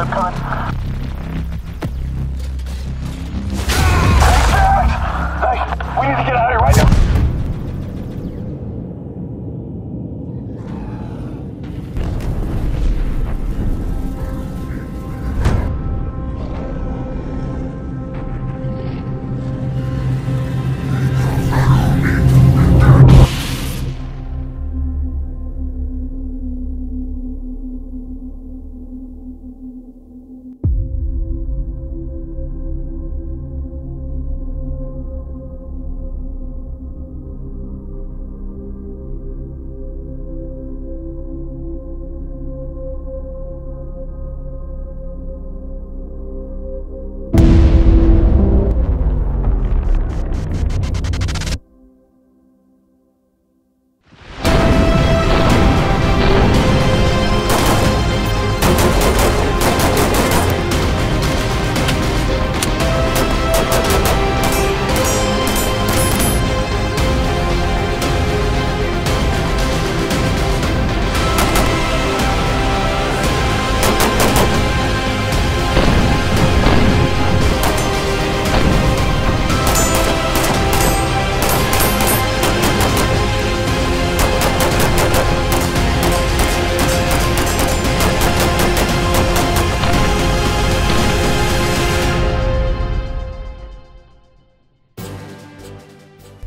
I'm coming. Thanks, Alex! Thanks! We need to get out of here right now!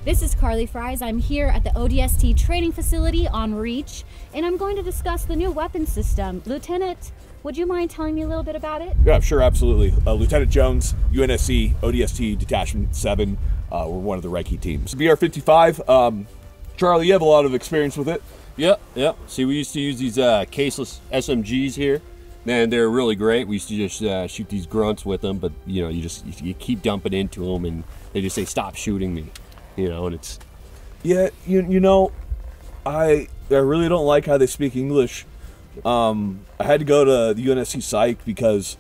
This is Karly Fries. I'm here at the ODST training facility on REACH, and I'm going to discuss the new weapons system. Lieutenant, would you mind telling me a little bit about it? Yeah, sure, absolutely. Lieutenant Jones, UNSC, ODST Detachment 7. We're one of the recce teams. BR55, Charlie, you have a lot of experience with it. Yeah. See, we used to use these caseless SMGs here, and they're really great. We used to just shoot these grunts with them, but you know, you keep dumping into them, and they just say, "Stop shooting me." You know, and it's... Yeah, you know, I really don't like how they speak English. I had to go to the UNSC Psych because,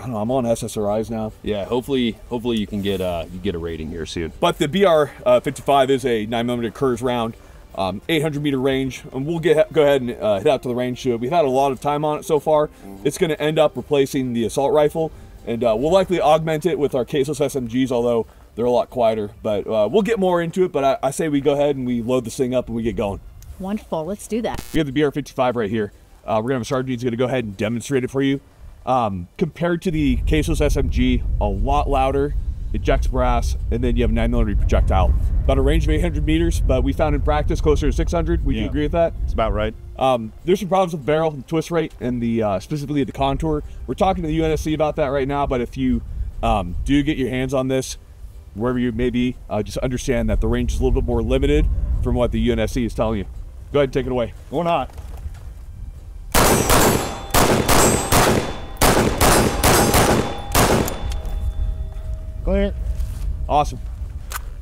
I don't know, I'm on SSRIs now. Yeah, hopefully you get a rating here soon. But the BR-55 is a 9mm Kurz round, 800-meter range, and we'll go ahead and head out to the range. We've had a lot of time on it so far. It's going to end up replacing the assault rifle, and we'll likely augment it with our caseless SMGs, although... they're a lot quieter, but we'll get more into it, but I say we go ahead and we load this thing up and we get going. Wonderful, let's do that. We have the BR-55 right here. We're gonna have a sergeant who's gonna go ahead and demonstrate it for you. Compared to the caseless SMG, a lot louder, ejects brass, and then you have a 9mm projectile. About a range of 800 meters, but we found in practice closer to 600. Would you agree with that? It's about right. There's some problems with the barrel and twist rate and the specifically the contour. We're talking to the UNSC about that right now, but if you do get your hands on this, wherever you may be, just understand that the range is a little bit more limited from what the UNSC is telling you. Go ahead and take it away. Or not. Clear. Awesome.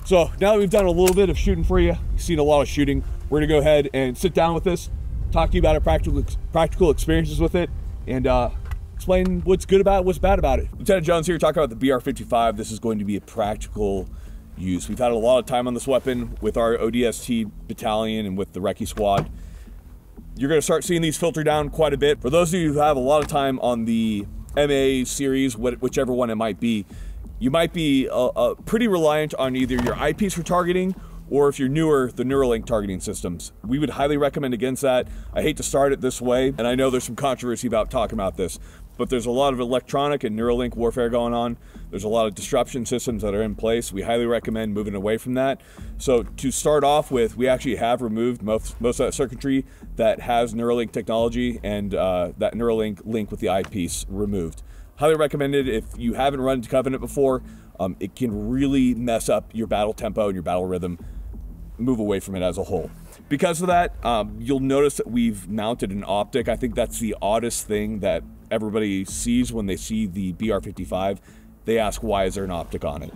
So now that we've done a little bit of shooting for you, you've seen a lot of shooting, we're gonna go ahead and sit down with this, talk to you about our practical experiences with it, and explain what's good about it, what's bad about it. Lieutenant Jones here talking about the BR-55. This is going to be a practical use. We've had a lot of time on this weapon with our ODST battalion and with the recce squad. You're gonna start seeing these filter down quite a bit. For those of you who have a lot of time on the MA series, whichever one it might be, you might be pretty reliant on either your eyepiece for targeting, or if you're newer, the Neuralink targeting systems. We would highly recommend against that. I hate to start it this way, and I know there's some controversy about talking about this, but there's a lot of electronic and Neuralink warfare going on. There's a lot of disruption systems that are in place. We highly recommend moving away from that. So to start off with, we actually have removed most of that circuitry that has Neuralink technology and that Neuralink link with the eyepiece removed. Highly recommended if you haven't run into Covenant before. It can really mess up your battle tempo and your battle rhythm. Move away from it as a whole. Because of that, you'll notice that we've mounted an optic. I think that's the oddest thing that everybody sees when they see the BR-55. They ask, why is there an optic on it?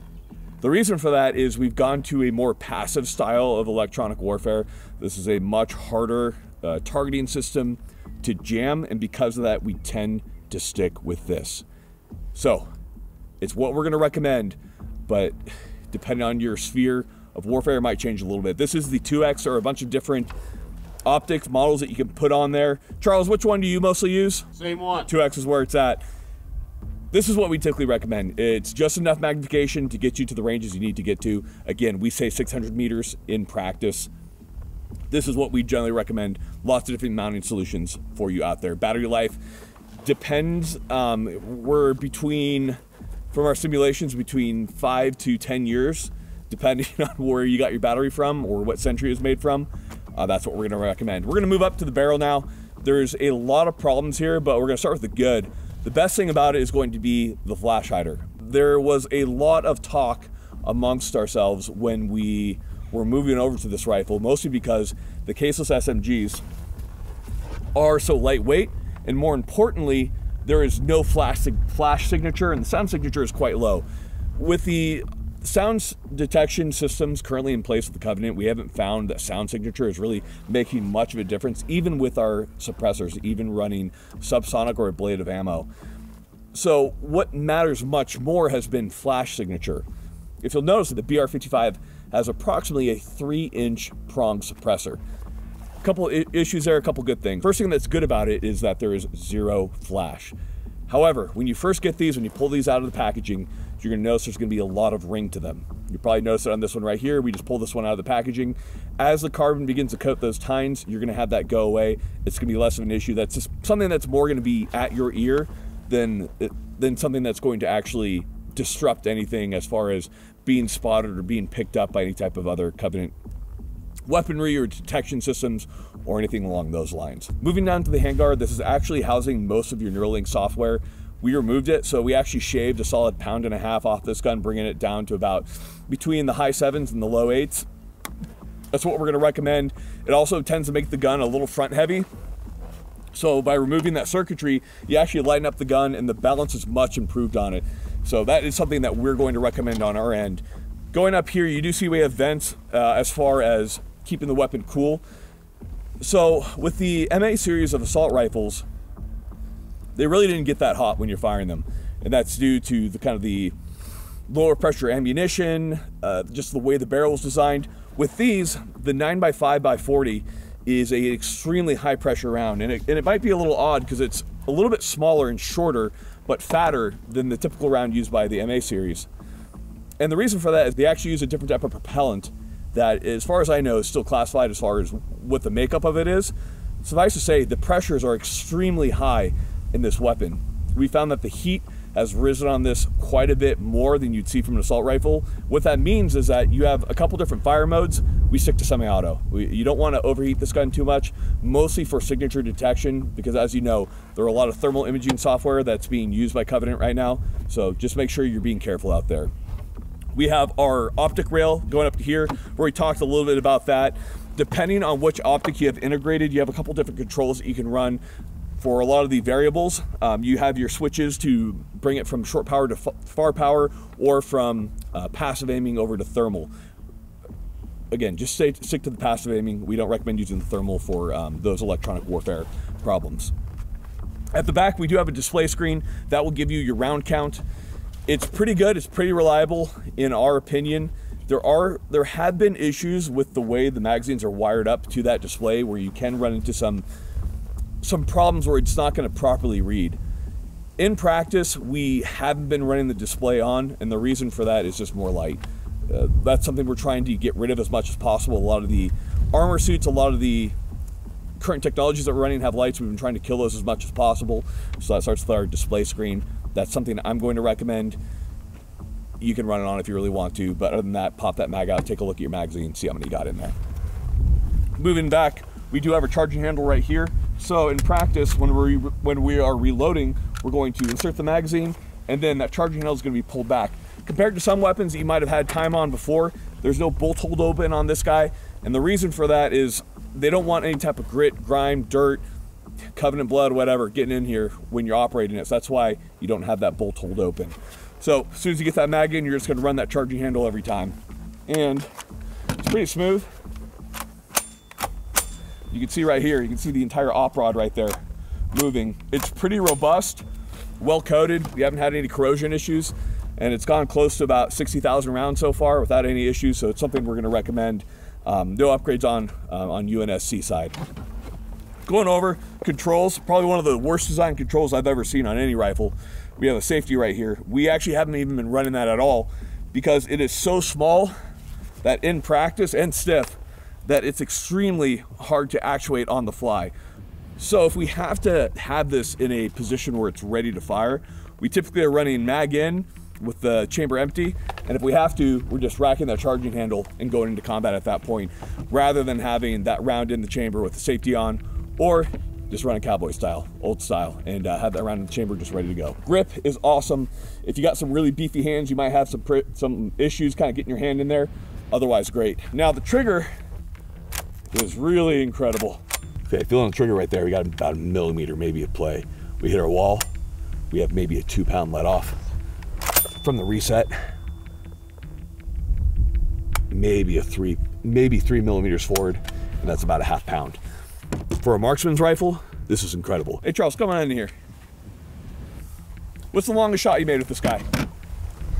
The reason for that is we've gone to a more passive style of electronic warfare. This is a much harder targeting system to jam, and because of that, we tend to stick with this. So, it's what we're gonna recommend, but depending on your sphere of warfare, might change a little bit. This is the 2X, or a bunch of different optics models that you can put on there. Charles, which one do you mostly use? Same one. 2X is where it's at. This is what we typically recommend. It's just enough magnification to get you to the ranges you need to get to. Again, we say 600 meters in practice. This is what we generally recommend. Lots of different mounting solutions for you out there. Battery life depends. We're between, from our simulations, between 5 to 10 years, depending on where you got your battery from or what century it was made from. That's what we're gonna recommend. We're gonna move up to the barrel now. There's a lot of problems here, but we're gonna start with the good. The best thing about it is going to be the flash hider. There was a lot of talk amongst ourselves when we were moving over to this rifle, mostly because the caseless SMGs are so lightweight, and more importantly, there is no flash signature, and the sound signature is quite low. With the sound detection systems currently in place with the Covenant, we haven't found that sound signature is really making much of a difference, even with our suppressors, even running subsonic or ablative ammo. So what matters much more has been flash signature. If you'll notice that the BR55 has approximately a 3-inch prong suppressor. A couple issues there, a couple good things. First thing that's good about it is that there is zero flash. However, when you first get these, when you pull these out of the packaging, you're gonna notice there's gonna be a lot of ring to them. You probably noticed it on this one right here. We just pulled this one out of the packaging. As the carbon begins to coat those tines, you're gonna have that go away. It's gonna be less of an issue. That's just something that's more gonna be at your ear than something that's going to actually disrupt anything as far as being spotted or being picked up by any type of other Covenant weaponry or detection systems or anything along those lines. Moving down to the handguard, this is actually housing most of your Neuralink software. We removed it, so we actually shaved a solid 1.5 pounds off this gun, bringing it down to about between the high 7s and the low 8s. That's what we're gonna recommend. It also tends to make the gun a little front heavy. So by removing that circuitry, you actually lighten up the gun and the balance is much improved on it. So that is something that we're going to recommend on our end. Going up here, you do see we have vents as far as keeping the weapon cool. So with the MA series of assault rifles, they really didn't get that hot when you're firing them. And that's due to the kind of the lower pressure ammunition, just the way the barrel was designed. With these, the 9x5x40 is an extremely high pressure round. And it might be a little odd because it's a little bit smaller and shorter, but fatter than the typical round used by the MA series. And the reason for that is they actually use a different type of propellant that, as far as I know, is still classified as far as what the makeup of it is. Suffice to say, the pressures are extremely high in this weapon. We found that the heat has risen on this quite a bit more than you'd see from an assault rifle. What that means is that you have a couple different fire modes. We stick to semi-auto. You don't want to overheat this gun too much, mostly for signature detection, because as you know, there are a lot of thermal imaging software that's being used by Covenant right now. So just make sure you're being careful out there. We have our optic rail going up to here, where we talked a little bit about that. Depending on which optic you have integrated, you have a couple different controls that you can run. For a lot of the variables, you have your switches to bring it from short power to far power, or from passive aiming over to thermal. Again, just stick to the passive aiming. We don't recommend using the thermal for those electronic warfare problems. At the back, we do have a display screen that will give you your round count. It's pretty good, it's pretty reliable in our opinion. There have been issues with the way the magazines are wired up to that display, where you can run into some problems where it's not going to properly read. In practice, we haven't been running the display on, and the reason for that is just more light. That's something we're trying to get rid of as much as possible. A lot of the armor suits, a lot of the current technologies that we're running have lights. We've been trying to kill those as much as possible. So that starts with our display screen. That's something I'm going to recommend. You can run it on if you really want to, but other than that, pop that mag out, take a look at your magazine, see how many you got in there. Moving back, we do have our charging handle right here. So in practice, when we are reloading, we're going to insert the magazine, and then that charging handle is going to be pulled back. Compared to some weapons that you might have had time on before, there's no bolt hold open on this guy, and the reason for that is they don't want any type of grit, grime, dirt, Covenant blood, whatever, getting in here when you're operating it. So that's why you don't have that bolt hold open. So as soon as you get that mag in, you're just going to run that charging handle every time, and it's pretty smooth. You can see right here, you can see the entire op rod right there moving. It's pretty robust, well coated. We haven't had any corrosion issues, and it's gone close to about 60,000 rounds so far without any issues. So it's something we're going to recommend No upgrades on UNSC side. Going over controls, probably one of the worst design controls I've ever seen on any rifle. We have a safety right here. We actually haven't even been running that at all because it is so small that in practice and stiff that it's extremely hard to actuate on the fly. So if we have to have this in a position where it's ready to fire, we typically are running mag in with the chamber empty, and if we have to, we're just racking that charging handle and going into combat at that point, rather than having that round in the chamber with the safety on, or just running cowboy style, old style, and have that round in the chamber just ready to go. Grip is awesome. If you got some really beefy hands, you might have some issues kind of getting your hand in there. Otherwise, great. Now the trigger is really incredible. Okay, feeling the trigger right there. We got about a millimeter maybe of play. We hit our wall. We have maybe a 2 pound let off from the reset. Maybe a maybe three millimeters forward, and that's about a half pound. For a marksman's rifle, this is incredible. Hey Charles, come on in here. What's the longest shot you made with this guy?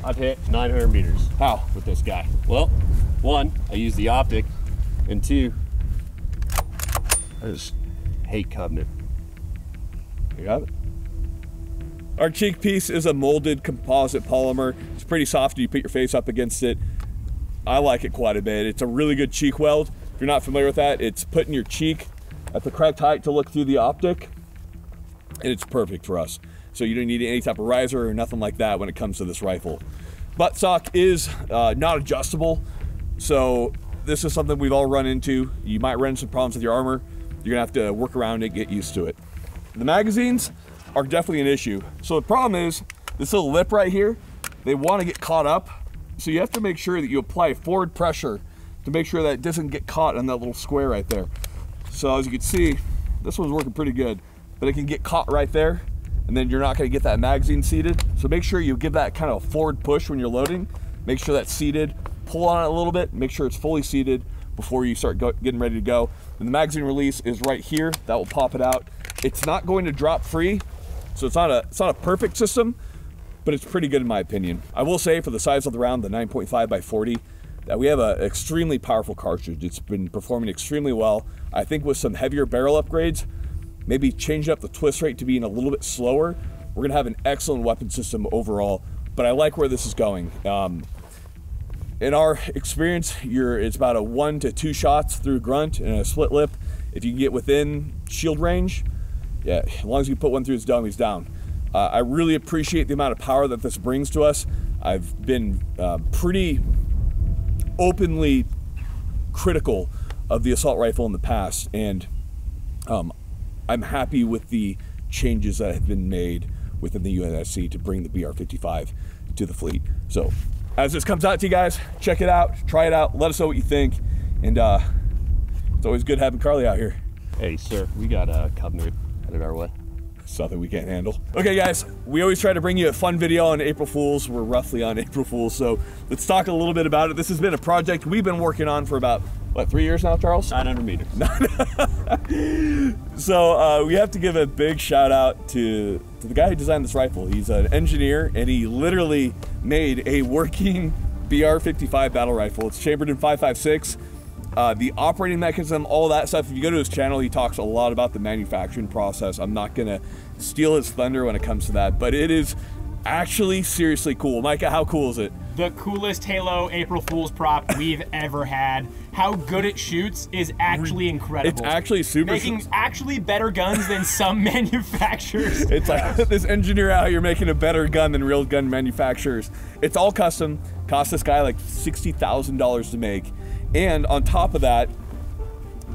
I've hit 900 meters. How? With this guy. Well, one, I used the optic, and two, I just hate Covenant. You got it? Our cheek piece is a molded composite polymer. It's pretty soft. You put your face up against it. I like it quite a bit. It's a really good cheek weld. If you're not familiar with that, it's putting your cheek at the correct height to look through the optic, and it's perfect for us. So you don't need any type of riser or nothing like that when it comes to this rifle. Buttstock is not adjustable. So this is something we've all run into. You might run into some problems with your armor. You're gonna have to work around it, get used to it. The magazines are definitely an issue. So the problem is this little lip right here, they want to get caught up. So you have to make sure that you apply forward pressure to make sure that it doesn't get caught on that little square right there. So as you can see, this one's working pretty good, but it can get caught right there, and then you're not going to get that magazine seated. So make sure you give that kind of forward push when you're loading. Make sure that's seated, pull on it a little bit, make sure it's fully seated before you start getting ready to go. And the magazine release is right here. That will pop it out. It's not going to drop free, so it's not a perfect system, but it's pretty good in my opinion. I will say for the size of the round, the 9.5x40, that we have an extremely powerful cartridge. It's been performing extremely well. I think with some heavier barrel upgrades, maybe changing up the twist rate to being a little bit slower, we're gonna have an excellent weapon system overall, but I like where this is going. In our experience, it's about a 1 to 2 shots through grunt and a split lip. If you can get within shield range, yeah, as long as you put one through his dome, he's down. I really appreciate the amount of power that this brings to us. I've been pretty openly critical of the assault rifle in the past, and I'm happy with the changes that have been made within the UNSC to bring the BR55 to the fleet. So as this comes out to you guys, check it out, try it out, let us know what you think, and it's always good having Karly out here. Hey sir, we got a Covenant headed our way. Something we can't handle. Okay guys, we always try to bring you a fun video on April Fools. We're roughly on April Fools, so let's talk a little bit about it. This has been a project we've been working on for about, what, 3 years now, Charles? 900 meters. So we have to give a big shout out to the guy who designed this rifle. He's an engineer, and he literally made a working BR55 battle rifle. It's chambered in 5.56. The operating mechanism, all that stuff. If you go to his channel, he talks a lot about the manufacturing process. I'm not gonna steal his thunder when it comes to that, but it is actually seriously cool. Micah, how cool is it? The coolest Halo April Fool's prop we've ever had. How good it shoots is actually incredible. It's actually super. Making actually better guns than some manufacturers. It's like this engineer out here making a better gun than real gun manufacturers. It's all custom. Cost this guy like $60,000 to make. And on top of that,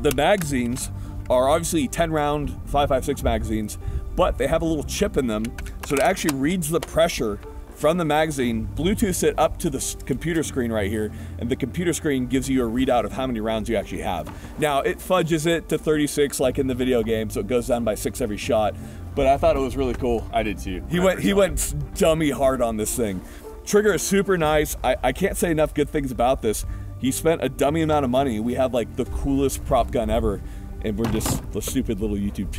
the magazines are obviously 10 round 5.56 magazines, but they have a little chip in them, so it actually reads the pressure from the magazine, Bluetooths it up to the computer screen right here, and the computer screen gives you a readout of how many rounds you actually have. Now, it fudges it to 36 like in the video game, so it goes down by 6 every shot, but I thought it was really cool. I did too. He went dummy hard on this thing. Trigger is super nice. I can't say enough good things about this. He spent a dummy amount of money. We have like the coolest prop gun ever, and we're just the stupid little YouTube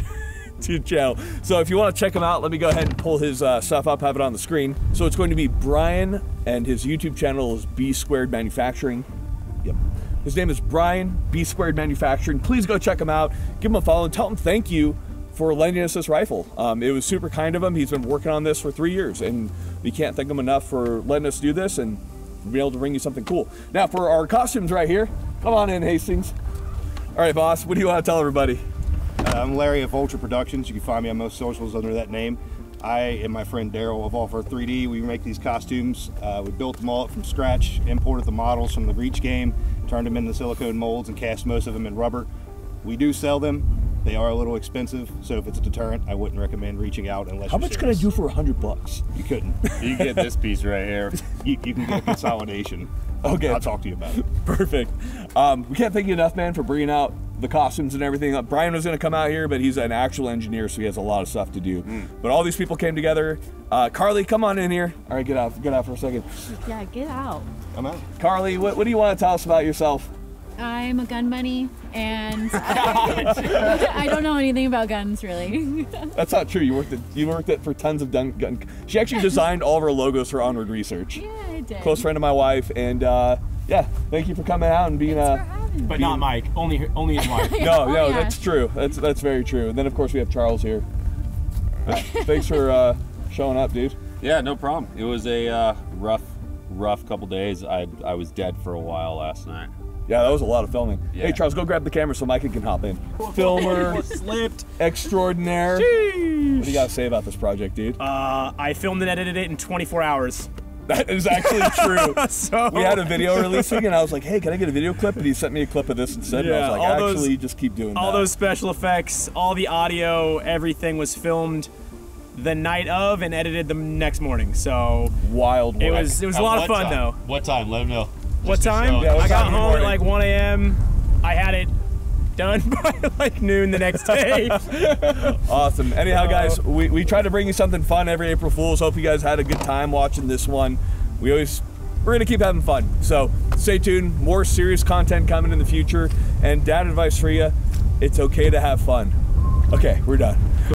channel. So if you want to check him out, let me go ahead and pull his stuff up, have it on the screen. So it's going to be Brian, and his YouTube channel is B Squared Manufacturing. Yep. His name is Brian, B Squared Manufacturing. Please go check him out. Give him a follow and tell him thank you for lending us this rifle. It was super kind of him. He's been working on this for 3 years, and we can't thank him enough for letting us do this and be able to bring you something cool. Now for our costumes right here. Come on in, Hastings. All right, boss, what do you want to tell everybody? I'm Larry of Ultra Productions. You can find me on most socials under that name. I and my friend Daryl of All43D, we make these costumes. We built them all up from scratch, imported the models from the Reach game, turned them into silicone molds, and cast most of them in rubber. We do sell them. They are a little expensive, so if it's a deterrent, I wouldn't recommend reaching out unless you're serious. How much could I do for $100? You couldn't. You can get this piece right here. You can get a consolidation. Okay. I'll talk to you about it. Perfect. We can't thank you enough, man, for bringing out the costumes and everything. Brian was going to come out here, but he's an actual engineer, so he has a lot of stuff to do. But all these people came together. Karly, come on in here. All right, get out for a second. Yeah, get out. I'm out. Karly, what do you want to tell us about yourself? I'm a gun bunny, and I don't know anything about guns, really. That's not true. You worked for tons of gun. She actually designed all of her logos for Onward Research. Yeah, I did. Close friend of my wife, and yeah, thank you for coming out and being But not Mike, only his wife. No, that's true. That's very true. And then of course we have Charles here. Thanks for showing up, dude. Yeah, no problem. It was a rough couple days. I was dead for a while last night. Yeah, that was a lot of filming. Yeah. Hey Charles, go grab the camera so Micah can hop in. Filmer slipped extraordinaire. Jeez. What do you got to say about this project, dude? I filmed and edited it in 24 hours. That is actually true. We had a video releasing, and I was like, hey, can I get a video clip? And he sent me a clip of this instead, and I was like, actually, just keep doing that. All those special effects, all the audio, everything was filmed the night of and edited the next morning, so. Wild work. It was a lot of fun, though. What time? Let him know. What time? I got home at like 1 a.m. I had it done by like noon the next day. Awesome. Anyhow, guys, we tried to bring you something fun every April Fool's. Hope you guys had a good time watching this one. We're gonna keep having fun. So stay tuned, more serious content coming in the future. And dad advice for you, it's okay to have fun. Okay, we're done.